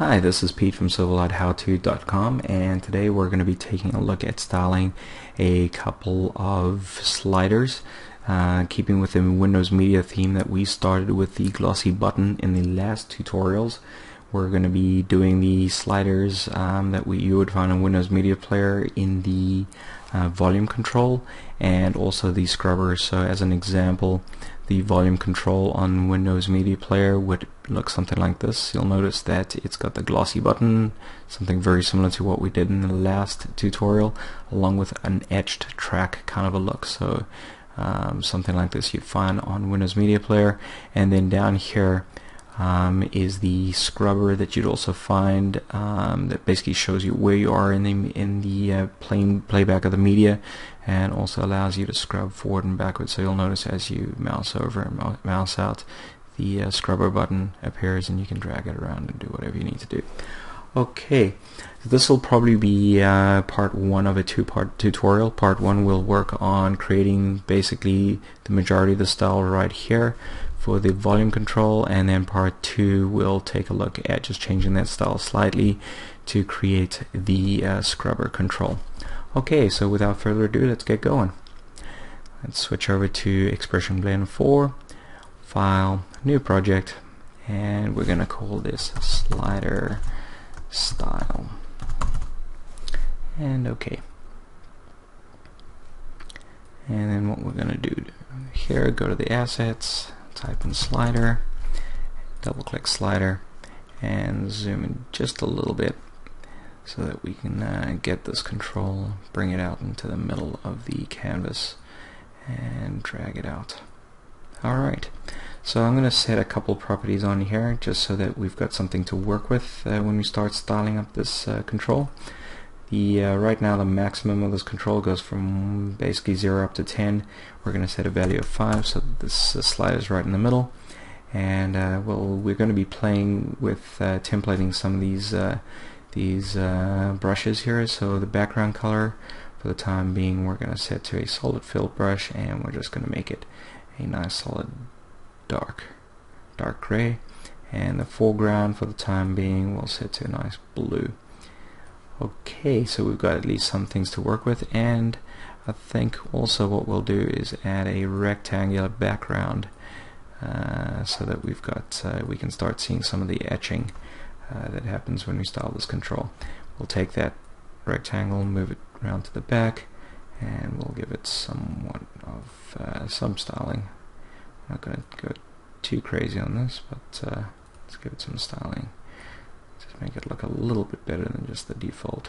Hi, this is Pete from SilverlightHowTo.com, and today we're going to be taking a look at styling a couple of sliders, keeping with the Windows Media theme that we started with the glossy button in the last tutorials. We're going to be doing the sliders that you would find on Windows Media Player in the volume control, and also the scrubbers. So as an example, the volume control on Windows Media Player would look something like this. You'll notice that it's got the glossy button, something very similar to what we did in the last tutorial, along with an etched track kind of a look. So something like this you'd find on Windows Media Player. And then down here is the scrubber that you'd also find that basically shows you where you are in the playback of the media, and also allows you to scrub forward and backwards. So you'll notice as you mouse over and mouse out, the scrubber button appears, and you can drag it around and do whatever you need to do. Okay, this will probably be part one of a two-part tutorial. Part one will work on creating basically the majority of the style right here for the volume control, and then part two will take a look at just changing that style slightly to create the scrubber control. Okay, so without further ado, let's get going. Let's switch over to Expression Blend 4, File, New Project, and we're going to call this Slider Style, and okay. And then what we're going to do here, go to the assets, type in slider, double click slider, and zoom in just a little bit so that we can get this control, bring it out into the middle of the canvas and drag it out. Alright, so I'm going to set a couple properties on here just so that we've got something to work with when we start styling up this control. Right now the maximum of this control goes from basically 0 up to 10. We're going to set a value of 5 so that this slider is right in the middle, and we're going to be playing with templating some of these brushes here. So the background color, for the time being, we're going to set to a solid fill brush, and we're just going to make it a nice solid dark gray, and the foreground, for the time being, we'll set to a nice blue. Okay, so we've got at least some things to work with, and I think also what we'll do is add a rectangular background so that we've got we can start seeing some of the etching that happens when we style this control. We'll take that rectangle, move it around to the back, and we'll give it somewhat of some styling. I'm not going to go too crazy on this, but let's give it some styling. Just make it look a little bit better than just the default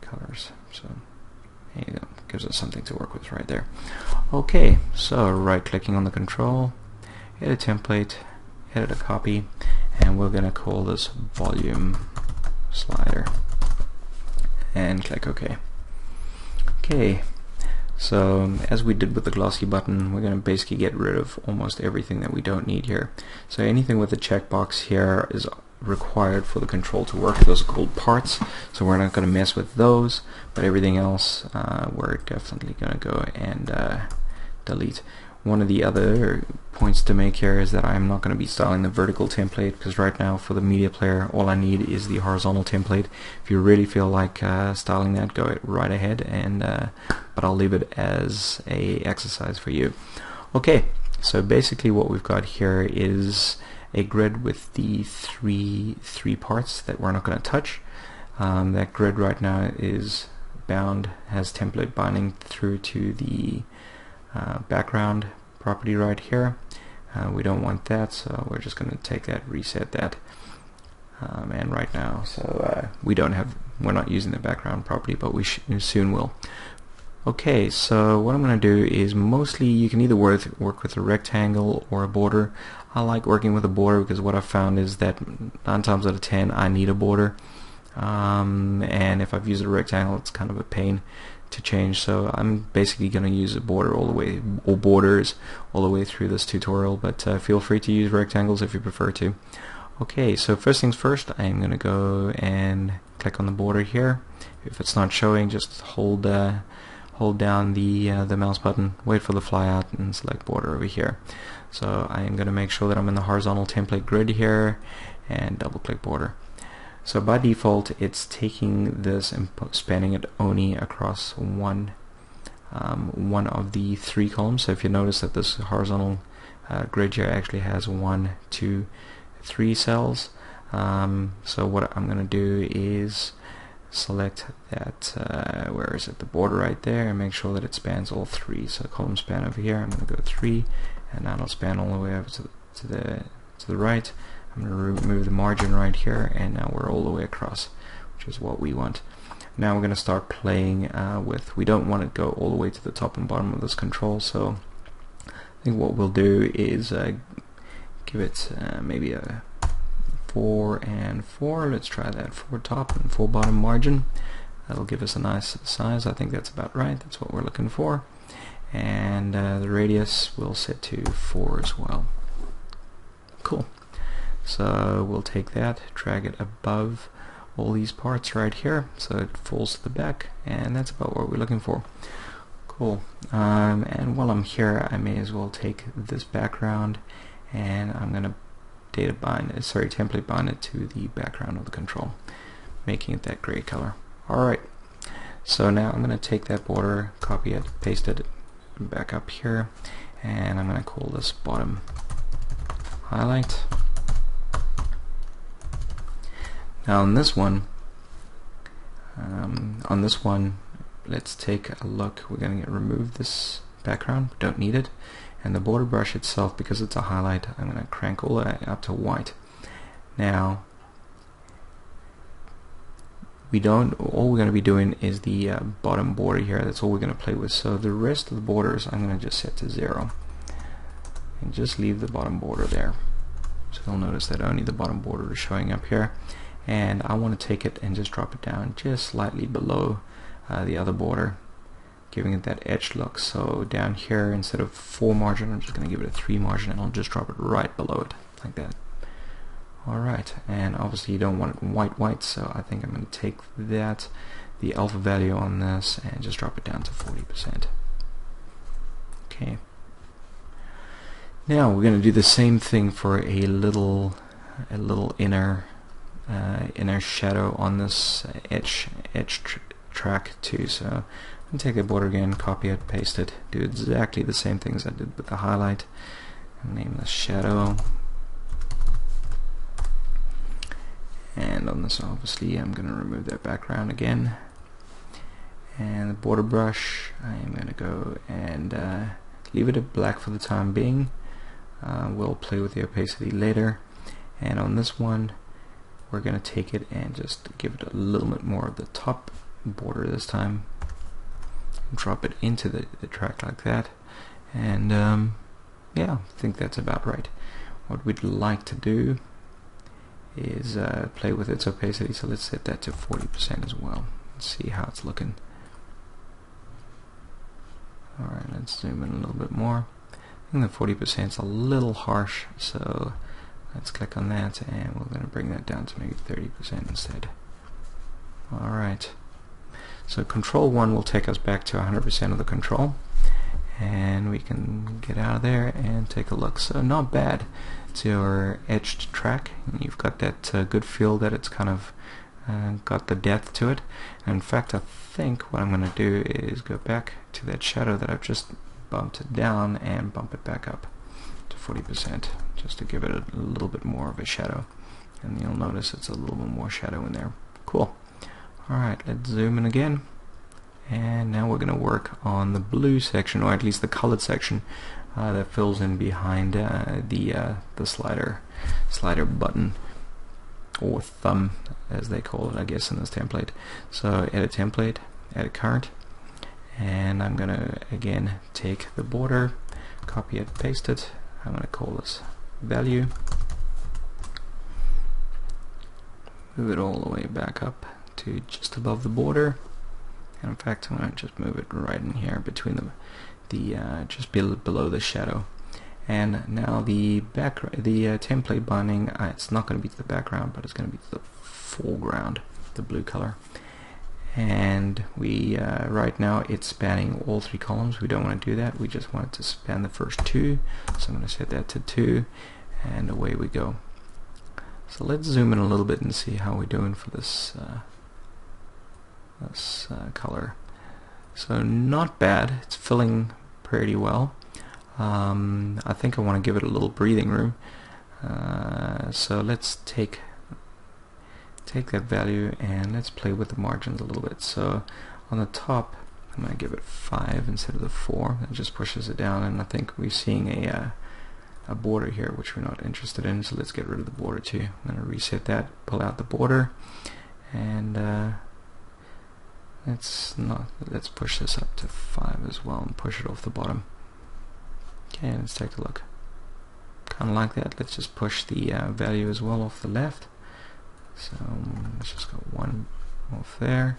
colors. So there you go, gives us something to work with right there. Okay, so right clicking on the control, edit template, edit a copy, and we're going to call this volume slider, and click OK. Okay, so as we did with the glossy button, we're going to basically get rid of almost everything that we don't need here. So anything with a checkbox here is required for the control to work. Those are called parts, so we're not going to mess with those, but everything else we're definitely going to go and delete. One of the other points to make here is that I'm not going to be styling the vertical template, because right now for the media player all I need is the horizontal template. If you really feel like styling that, go right ahead, and but I'll leave it as a exercise for you. Okay, so basically what we've got here is a grid with the three parts that we're not going to touch. That grid right now is bound, has template binding through to the background property right here. We don't want that, so we're just going to take that, reset that, and right now, so we're not using the background property, but we soon will. Okay, so what I'm going to do is mostly you can either work with a rectangle or a border. I like working with a border because what I've found is that 9 times out of 10 I need a border, and if I've used a rectangle, it's kind of a pain to change. So I'm basically going to use a border all the way, or borders all the way through this tutorial, but feel free to use rectangles if you prefer to. Okay, so first things first, I'm going to go and click on the border here. If it's not showing, just hold down the mouse button, wait for the fly out, and select border over here. So I'm going to make sure that I'm in the horizontal template grid here, and double click border. So by default it's taking this and spanning it only across one of the three columns. So if you notice that this horizontal grid here actually has 1, 2, 3 cells. So what I'm gonna do is select that, where is it, the border right there, and make sure that it spans all three. So column span over here, I'm gonna go 3, and that'll span all the way over to the right. I'm gonna remove the margin right here, and now we're all the way across, which is what we want. Now we're gonna start playing with, we don't want it to go all the way to the top and bottom of this control, so I think what we'll do is give it maybe a 4 and 4. Let's try that 4 top and 4 bottom margin. That'll give us a nice size. I think that's about right. That's what we're looking for. And the radius we'll set to 4 as well. Cool. So we'll take that, drag it above all these parts right here, so it falls to the back, and that's about what we're looking for. Cool. And while I'm here, I may as well take this background, and I'm gonna template bind it to the background of the control, making it that gray color. Alright, so now I'm gonna take that border, copy it, paste it back up here, and I'm gonna call this bottom highlight. Now on this one, let's take a look. We're going to remove this background, we don't need it, and the border brush itself, because it's a highlight, I'm going to crank all the way up to white. Now all we're going to be doing is the bottom border here. That's all we're going to play with. So the rest of the borders I'm going to just set to 0 and just leave the bottom border there. So you'll notice that only the bottom border is showing up here. And I want to take it and just drop it down just slightly below the other border, giving it that edge look. So down here, instead of 4 margin, I'm just going to give it a 3 margin, and I'll just drop it right below it like that. Alright, and obviously you don't want it white, so I think I'm going to take that, the alpha value on this, and just drop it down to 40%. Okay. Now we're going to do the same thing for a little inner shadow on this edge track too. So I'm going to take the border again, copy it, paste it, do exactly the same things I did with the highlight. Name this shadow, and on this obviously I'm going to remove that background again, and the border brush I'm going to go and leave it at black for the time being. We'll play with the opacity later, and on this one we're going to take it and just give it a little bit more of the top border this time, and drop it into the track like that, and yeah, I think that's about right. What we'd like to do is play with its opacity, so let's set that to 40% as well. Let's see how it's looking. Alright, let's zoom in a little bit more. I think the 40% is a little harsh, so let's click on that, and we're going to bring that down to maybe 30% instead. Alright, so control 1 will take us back to 100% of the control, and we can get out of there and take a look. So not bad. It's your edged track, and you've got that good feel that it's kind of got the depth to it. And in fact, I think what I'm going to do is go back to that shadow that I've just bumped down and bump it back up to 40%, just to give it a little bit more of a shadow, and you'll notice it's a little bit more shadow in there. Cool. Alright, let's zoom in again, and now we're gonna work on the blue section, or at least the colored section that fills in behind the slider button, or thumb as they call it I guess in this template. So edit template, edit current, and I'm gonna again take the border, copy it, paste it. I'm gonna call this value, move it all the way back up to just above the border, and in fact I'm going to just move it right in here between the just below the shadow. And now the template binding, it's not going to be to the background, but it's going to be to the foreground, the blue color, and we right now it's spanning all 3 columns. We don't want to do that, we just want it to span the first 2, so I'm going to set that to 2, and away we go. So let's zoom in a little bit and see how we're doing for this color. So not bad, it's filling pretty well. I think I want to give it a little breathing room. So let's take that value and let's play with the margins a little bit. So on the top, I'm going to give it 5 instead of the 4. That just pushes it down, and I think we're seeing a border here, which we're not interested in. So let's get rid of the border too. I'm going to reset that, pull out the border, and let's push this up to 5 as well and push it off the bottom. Okay, let's take a look. Kind of like that. Let's just push the value as well off the left. So let's just go 1 off there,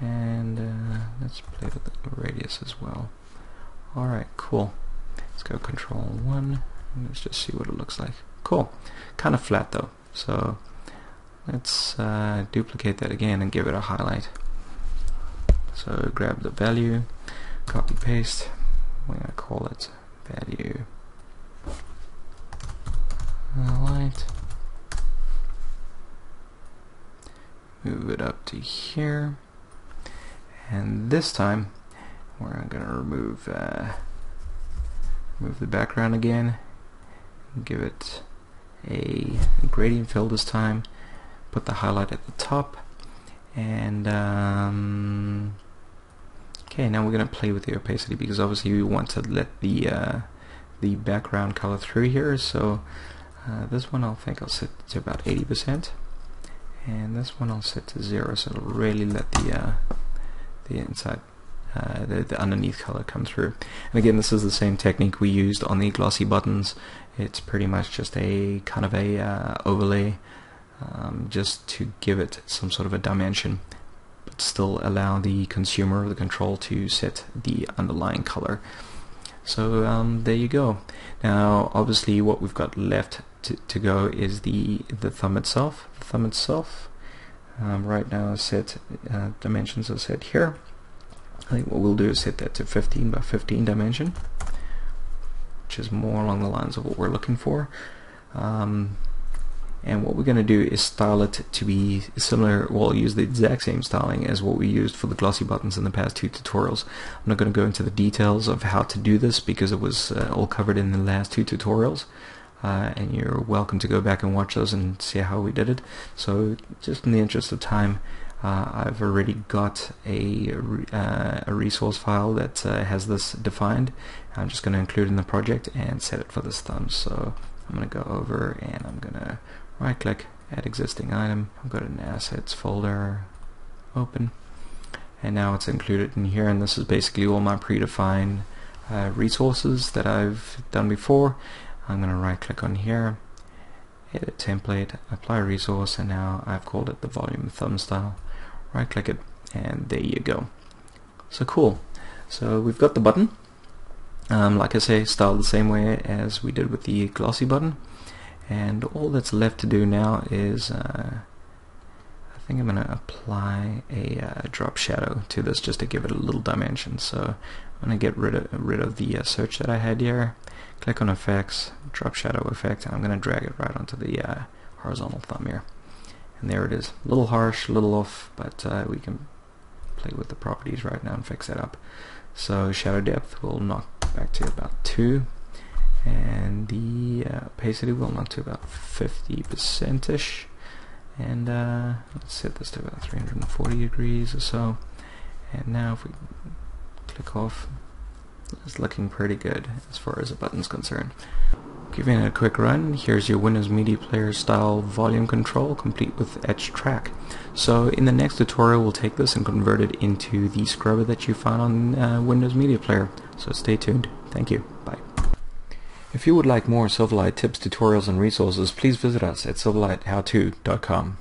and let's play with the radius as well. Alright, cool. Let's go Control 1, and let's just see what it looks like. Cool. Kind of flat though. So let's duplicate that again and give it a highlight. So grab the value, copy paste. We're going to call it value highlight. Move it up to here, and this time we're going to remove the background again, give it a gradient fill this time, put the highlight at the top, and okay, now we're going to play with the opacity, because obviously we want to let the background color through here. So this one I think I'll set to about 80%. And this one I'll set to 0, so it'll really let the inside, the underneath color come through. And again, this is the same technique we used on the glossy buttons. It's pretty much just a kind of a overlay, just to give it some sort of a dimension, but still allow the consumer or the control to set the underlying color. So there you go. Now obviously what we've got left to go is the thumb itself. The thumb itself right now is set, dimensions are set here. I think what we'll do is set that to 15 by 15 dimension, which is more along the lines of what we're looking for. And what we're going to do is style it to be similar, we'll use the exact same styling as what we used for the glossy buttons in the past 2 tutorials. I'm not going to go into the details of how to do this because it was all covered in the last 2 tutorials, and you're welcome to go back and watch those and see how we did it. So just in the interest of time, I've already got a resource file that has this defined. I'm just going to include in the project and set it for this thumb. So I'm going to go over and I'm going to right click, add existing item. I've got an assets folder open, and now it's included in here, and this is basically all my predefined resources that I've done before. I'm going to right click on here, edit template, apply resource, and now I've called it the volume thumb style. Right click it, and there you go. So cool. So we've got the button, like I say, styled the same way as we did with the glossy button. And all that's left to do now is I think I'm going to apply a drop shadow to this just to give it a little dimension. So I'm going to get rid of the search that I had here, click on effects, drop shadow effect, and I'm going to drag it right onto the horizontal thumb here. And there it is. A little harsh, a little off, but we can play with the properties right now and fix that up. So shadow depth will knock back to about 2. And the opacity will knock to about 50%-ish, and let's set this to about 340 degrees or so. And now if we click off, it's looking pretty good as far as the button's concerned. Giving it a quick run, here's your Windows Media Player style volume control, complete with etched track. So in the next tutorial we'll take this and convert it into the scrubber that you found on Windows Media Player. So stay tuned. Thank you. Bye. If you would like more Silverlight tips, tutorials, and resources, please visit us at SilverlightHowTo.com.